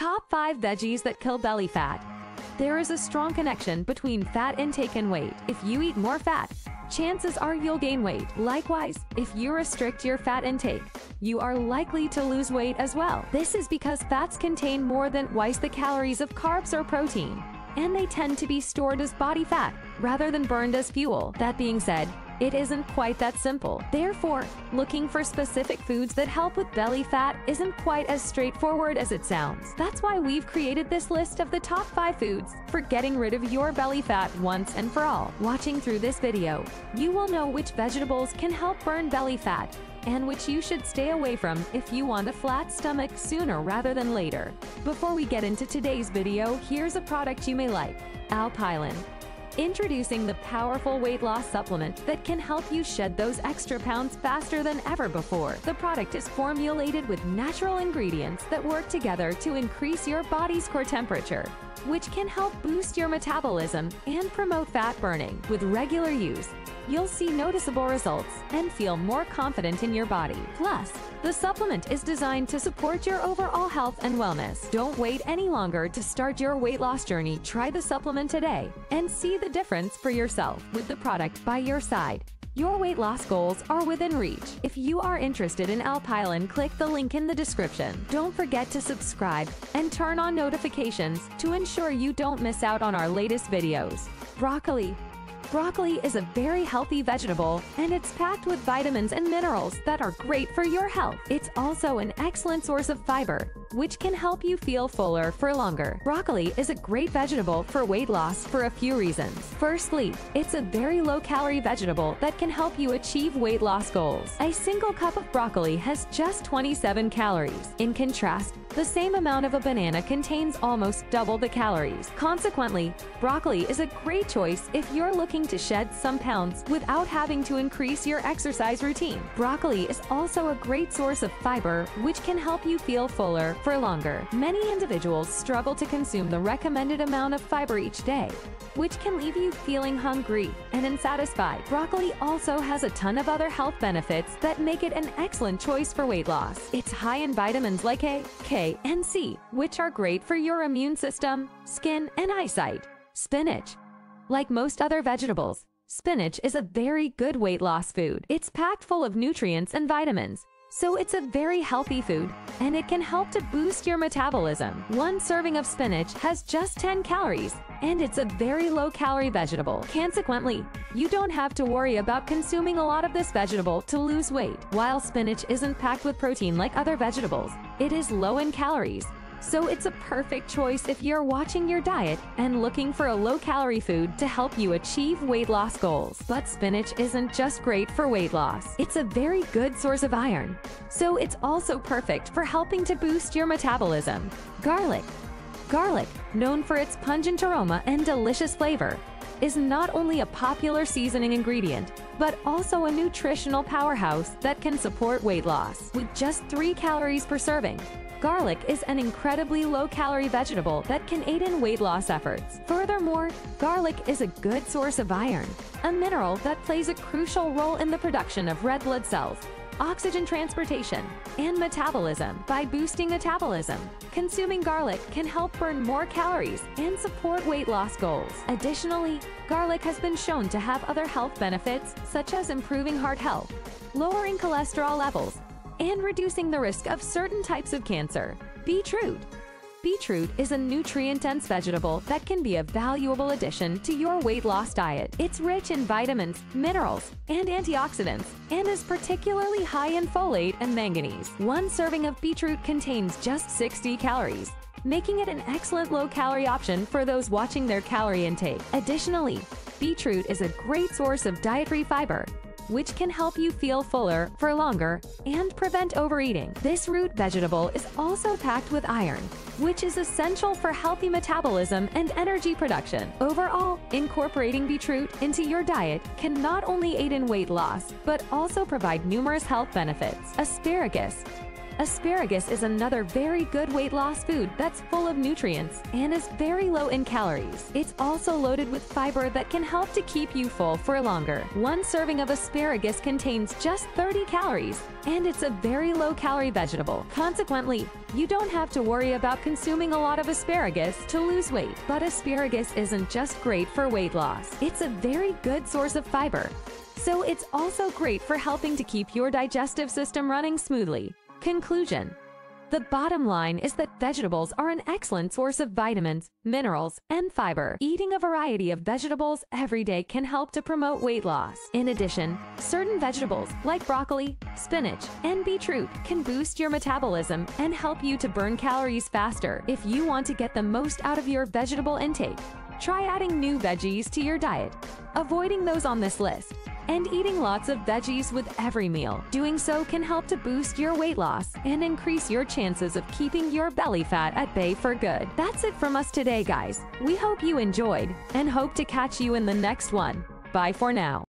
Top 5 Veggies That Kill Belly Fat. There is a strong connection between fat intake and weight. If you eat more fat, chances are you'll gain weight. Likewise, if you restrict your fat intake, you are likely to lose weight as well. This is because fats contain more than twice the calories of carbs or protein, and they tend to be stored as body fat rather than burned as fuel. That being said, it isn't quite that simple. Therefore, looking for specific foods that help with belly fat isn't quite as straightforward as it sounds. That's why we've created this list of the top 5 foods for getting rid of your belly fat once and for all. Watching through this video, you will know which vegetables can help burn belly fat and which you should stay away from if you want a flat stomach sooner rather than later. Before we get into today's video, here's a product you may like, Alpilean. Introducing the powerful weight loss supplement that can help you shed those extra pounds faster than ever before. The product is formulated with natural ingredients that work together to increase your body's core temperature, which can help boost your metabolism and promote fat burning. With regular use, you'll see noticeable results and feel more confident in your body. Plus, the supplement is designed to support your overall health and wellness. Don't wait any longer to start your weight loss journey. Try the supplement today and see the difference for yourself. With the product by your side, your weight loss goals are within reach. If you are interested in Alpilean, click the link in the description. Don't forget to subscribe and turn on notifications to ensure you don't miss out on our latest videos. Broccoli. Broccoli is a very healthy vegetable, and it's packed with vitamins and minerals that are great for your health. It's also an excellent source of fiber, which can help you feel fuller for longer. Broccoli is a great vegetable for weight loss for a few reasons. Firstly, it's a very low-calorie vegetable that can help you achieve weight loss goals. A single cup of broccoli has just 27 calories. In contrast, the same amount of a banana contains almost double the calories. Consequently, broccoli is a great choice if you're looking to shed some pounds without having to increase your exercise routine. Broccoli is also a great source of fiber, which can help you feel fuller for longer. Many individuals struggle to consume the recommended amount of fiber each day, which can leave you feeling hungry and unsatisfied. Broccoli also has a ton of other health benefits that make it an excellent choice for weight loss. It's high in vitamins like A, K, and C, which are great for your immune system, skin, and eyesight. Spinach. Like most other vegetables, spinach is a very good weight loss food. It's packed full of nutrients and vitamins, so it's a very healthy food, and it can help to boost your metabolism. One serving of spinach has just 10 calories, and it's a very low-calorie vegetable. Consequently, you don't have to worry about consuming a lot of this vegetable to lose weight. While spinach isn't packed with protein like other vegetables, it is low in calories, so it's a perfect choice if you're watching your diet and looking for a low-calorie food to help you achieve weight loss goals. But spinach isn't just great for weight loss. It's a very good source of iron, so it's also perfect for helping to boost your metabolism. Garlic. Garlic, known for its pungent aroma and delicious flavor, is not only a popular seasoning ingredient, but also a nutritional powerhouse that can support weight loss. With just 3 calories per serving, garlic is an incredibly low-calorie vegetable that can aid in weight loss efforts. Furthermore, garlic is a good source of iron, a mineral that plays a crucial role in the production of red blood cells, oxygen transportation, and metabolism. By boosting metabolism, consuming garlic can help burn more calories and support weight loss goals. Additionally, garlic has been shown to have other health benefits, such as improving heart health, lowering cholesterol levels, and reducing the risk of certain types of cancer. Beetroot. Beetroot is a nutrient-dense vegetable that can be a valuable addition to your weight loss diet. It's rich in vitamins, minerals, and antioxidants, and is particularly high in folate and manganese. One serving of beetroot contains just 60 calories, making it an excellent low-calorie option for those watching their calorie intake. Additionally, beetroot is a great source of dietary fiber, which can help you feel fuller for longer and prevent overeating. This root vegetable is also packed with iron, which is essential for healthy metabolism and energy production. Overall, incorporating beetroot into your diet can not only aid in weight loss, but also provide numerous health benefits. Asparagus. Asparagus is another very good weight loss food that's full of nutrients and is very low in calories. It's also loaded with fiber that can help to keep you full for longer. One serving of asparagus contains just 30 calories, and it's a very low-calorie vegetable. Consequently, you don't have to worry about consuming a lot of asparagus to lose weight. But asparagus isn't just great for weight loss. It's a very good source of fiber, so it's also great for helping to keep your digestive system running smoothly. Conclusion. The bottom line is that vegetables are an excellent source of vitamins, minerals, and fiber. Eating a variety of vegetables every day can help to promote weight loss. In addition, certain vegetables like broccoli, spinach, and beetroot can boost your metabolism and help you to burn calories faster. If you want to get the most out of your vegetable intake, try adding new veggies to your diet, avoiding those on this list, and eating lots of veggies with every meal. Doing so can help to boost your weight loss and increase your chances of keeping your belly fat at bay for good. That's it from us today, guys. We hope you enjoyed and hope to catch you in the next one. Bye for now.